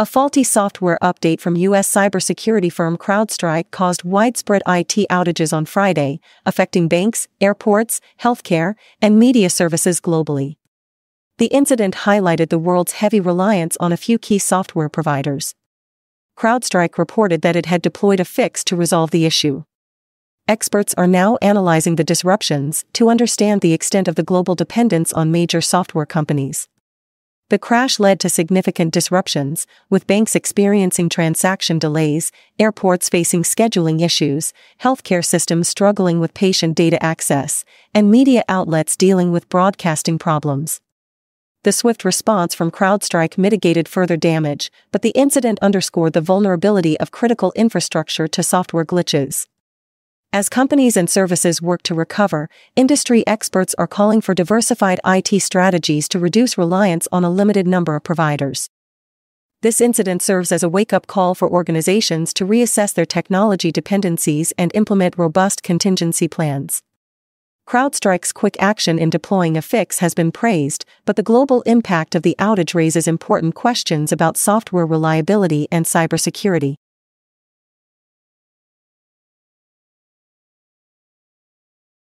A faulty software update from U.S. cybersecurity firm CrowdStrike caused widespread IT outages on Friday, affecting banks, airports, healthcare, and media services globally. The incident highlighted the world's heavy reliance on a few key software providers. CrowdStrike reported that it had deployed a fix to resolve the issue. Experts are now analyzing the disruptions to understand the extent of the global dependence on major software companies. The crash led to significant disruptions, with banks experiencing transaction delays, airports facing scheduling issues, healthcare systems struggling with patient data access, and media outlets dealing with broadcasting problems. The swift response from CrowdStrike mitigated further damage, but the incident underscored the vulnerability of critical infrastructure to software glitches. As companies and services work to recover, industry experts are calling for diversified IT strategies to reduce reliance on a limited number of providers. This incident serves as a wake-up call for organizations to reassess their technology dependencies and implement robust contingency plans. CrowdStrike's quick action in deploying a fix has been praised, but the global impact of the outage raises important questions about software reliability and cybersecurity.